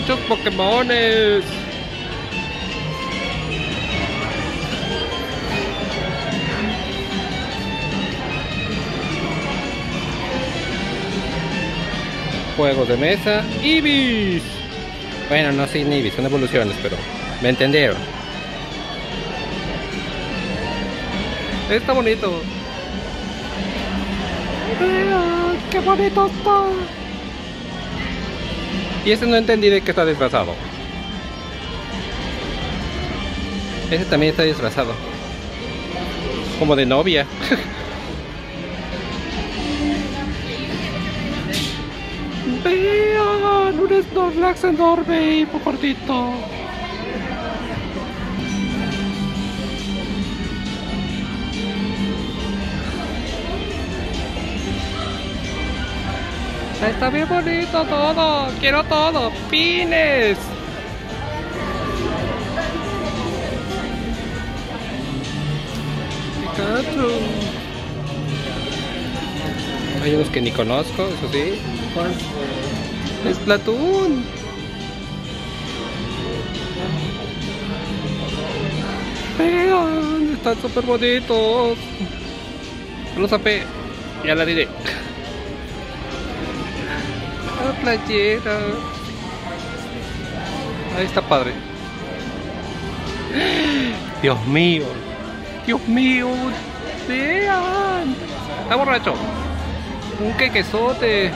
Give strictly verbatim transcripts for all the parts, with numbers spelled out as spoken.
muchos Pokémones. Juegos de mesa, Ibis. Bueno, no sin Ibis, son evoluciones, pero me entendieron. Está bonito. ¡Mira, qué bonito está! Y este no entendí de qué está disfrazado. Ese también está disfrazado. Como de novia. ¡Vean! Un Snorlax enorme y muy cortito. Está bien bonito todo, quiero todo, pines. Pikachu. Hay unos que ni conozco, eso sí. Es Platón. Vean, están súper bonitos. No sabe, ya la diré. La playera. Ahí está padre. Dios mío. Dios mío. Vean. Está borracho. Un quequezote.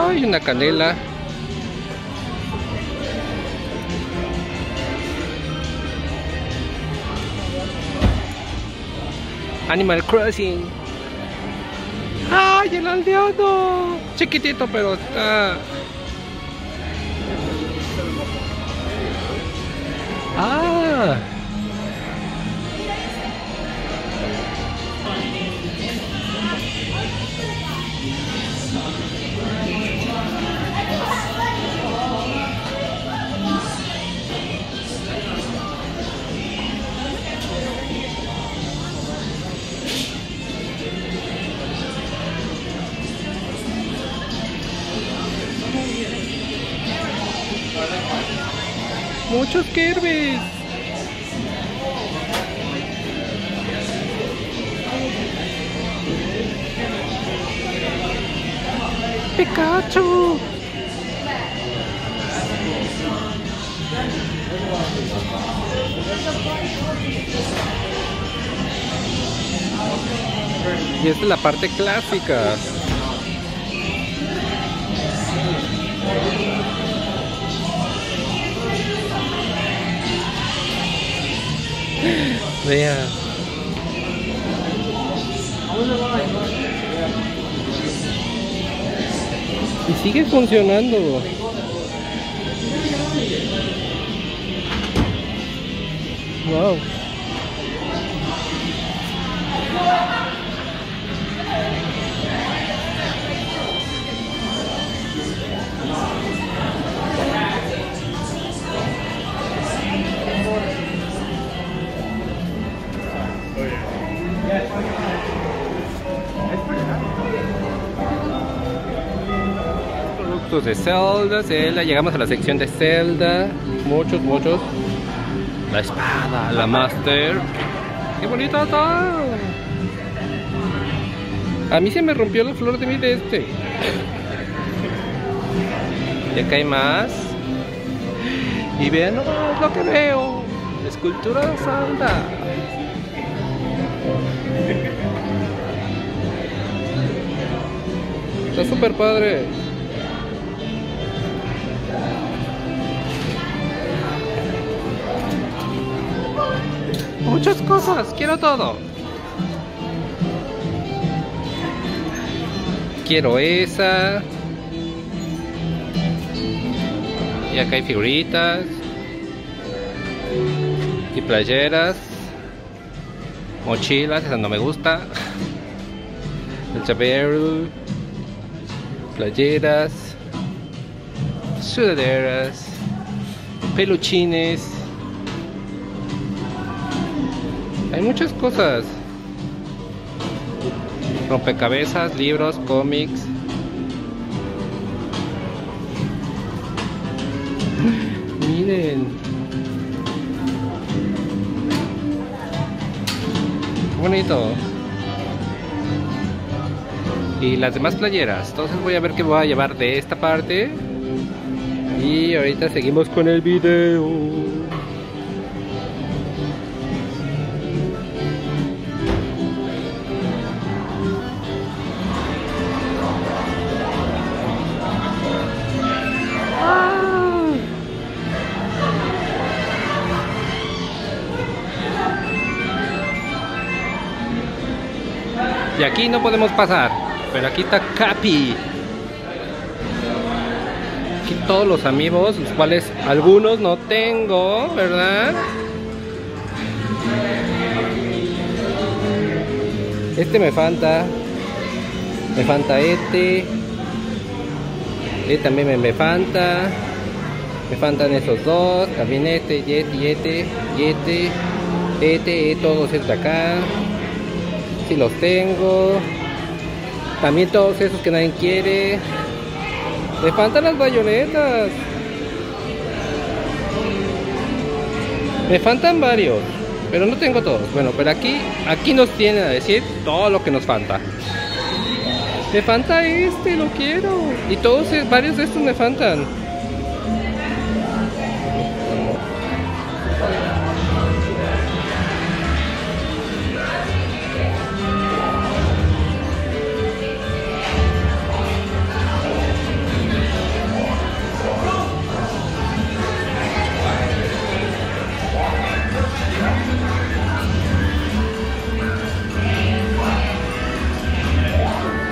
Ay, una canela. Animal Crossing. ¡Ay, el aldeano! Chiquitito, pero está... ¡Ah! Muchos Kirby. Pikachu. Y esta es la parte clásica. Vean. Y sigue funcionando. Wow. Productos de Zelda, Zelda, llegamos a la sección de Zelda, muchos, muchos. La espada, la Master. ¡Qué bonita está! A mí se me rompió la flor de mi de este. Y acá hay más. Y vean nomás lo que veo. La escultura de Zelda. Está súper padre. Muchas cosas, quiero todo. Quiero esa. Y acá hay figuritas. Y playeras. Mochilas, esa no me gusta. El chaperú. Playeras. Sudaderas. Peluchines. Hay muchas cosas. Rompecabezas, libros, cómics. Miren. Bonito. Y las demás playeras. Entonces voy a ver qué voy a llevar de esta parte. Y ahorita seguimos con el video. Y aquí no podemos pasar, pero aquí está Capi. Aquí todos los amigos, los cuales algunos no tengo, ¿verdad? Este me falta. Me falta este. Este también me, me falta. Me faltan esos dos. También este, y este, y este, y este. Este, todos estos de acá. Si los tengo. También todos esos que nadie quiere. Me faltan las bayonetas. Me faltan varios, pero no tengo todos. Bueno, pero aquí, aquí nos tienen a decir todo lo que nos falta. Me falta este, lo quiero. Y todos, varios de estos me faltan.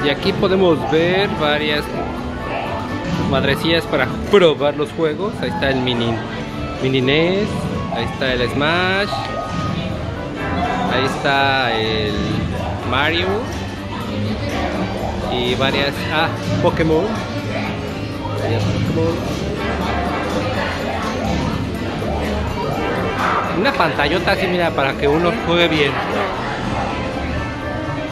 Y aquí podemos ver varias madrecillas para probar los juegos. Ahí está el mini, mini N E S, ahí está el Smash, ahí está el Mario y varias... Ah, Pokémon. Varias Pokémon. Una pantallota así, mira, para que uno juegue bien.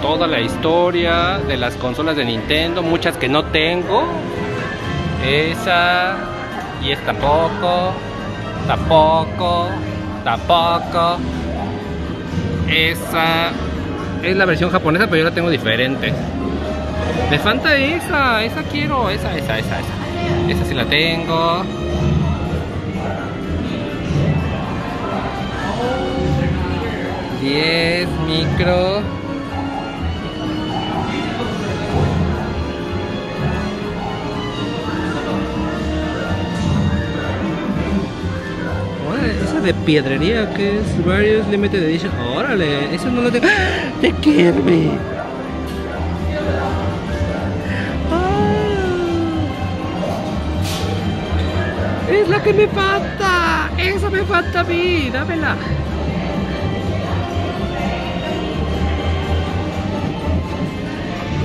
Toda la historia de las consolas de Nintendo, muchas que no tengo. Esa y esta tampoco, tampoco, tampoco. Esa es la versión japonesa, pero yo la tengo diferente. Me falta esa, esa quiero, esa, esa, esa, esa. Esa sí la tengo. diez micro. De piedrería, que es Various Limited Edition. Órale, eso no lo tengo. De Kirby. ¡Ah! Es la que me falta. Esa me falta a mí. Dámela.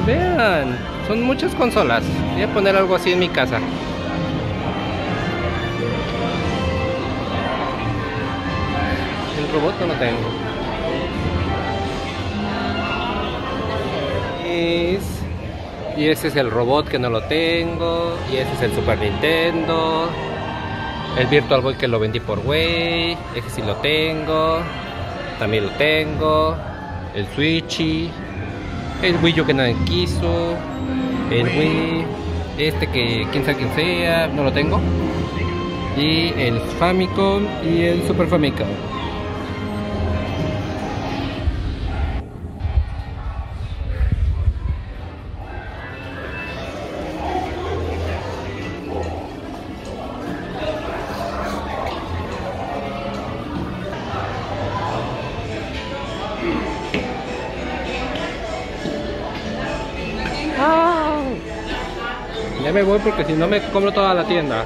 Vean, son muchas consolas. Voy a poner algo así en mi casa. Robot no lo tengo. Es... Y ese es el robot que no lo tengo. Y ese es el Super Nintendo. El Virtual Boy que lo vendí por Wii. Ese sí lo tengo. También lo tengo. El Switchy. El Wii yo que nadie quiso. El Wii. Este que quien sea quien sea. No lo tengo. Y el Famicom y el Super Famicom. Me voy porque si no me compro toda la tienda.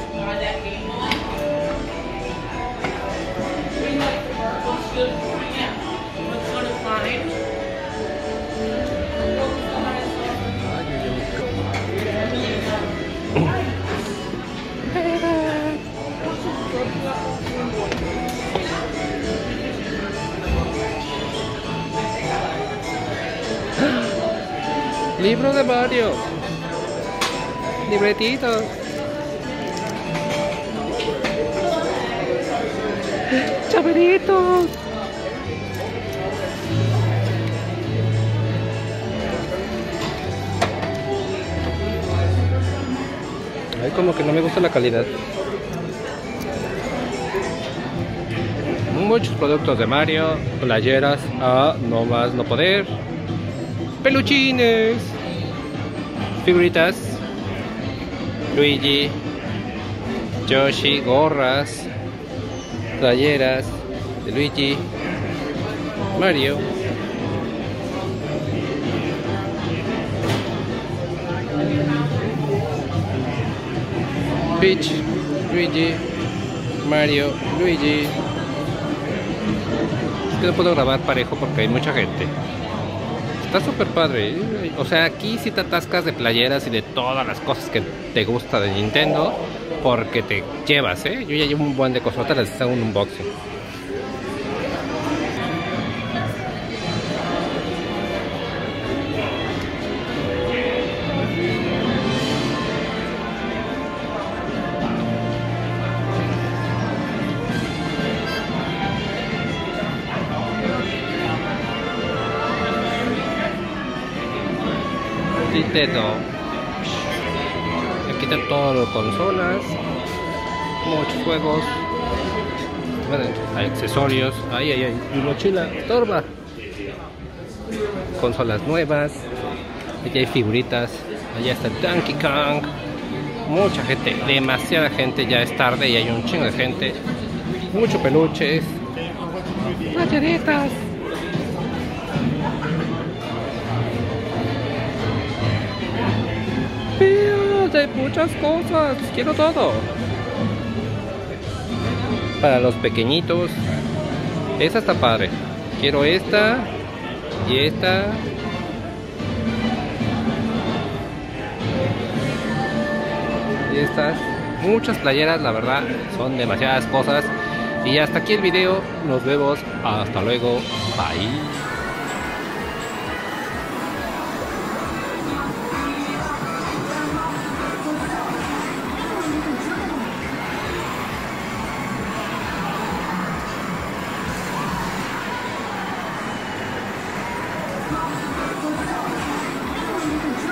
Libro de Mario. Libretitos. chaveritos. Ay, como que no me gusta la calidad. Muchos productos de Mario, playeras, ah, no más no poder, peluchines, figuritas, Luigi, Yoshi, gorras, playeras de Luigi, Mario. Peach, Luigi, Mario, Luigi. Es que no puedo grabar parejo porque hay mucha gente. Está súper padre. O sea, aquí sí te atascas de playeras y de todas las cosas que te gusta de Nintendo, porque te llevas, ¿eh? Yo ya llevo un buen de cosas. Ahorita les hago un unboxing. Aquí está todo lo de consolas, muchos juegos, bueno, hay accesorios, ahí hay mi mochila, torba, consolas nuevas, aquí hay figuritas, allá está Donkey Kong, mucha gente, demasiada gente, ya es tarde y hay un chingo de gente, muchos peluches, macheritas. Hay muchas cosas, quiero todo. Para los pequeñitos, esta está padre. Quiero esta y esta. Y estas, muchas playeras, la verdad, son demasiadas cosas. Y hasta aquí el video, nos vemos, hasta luego, bye.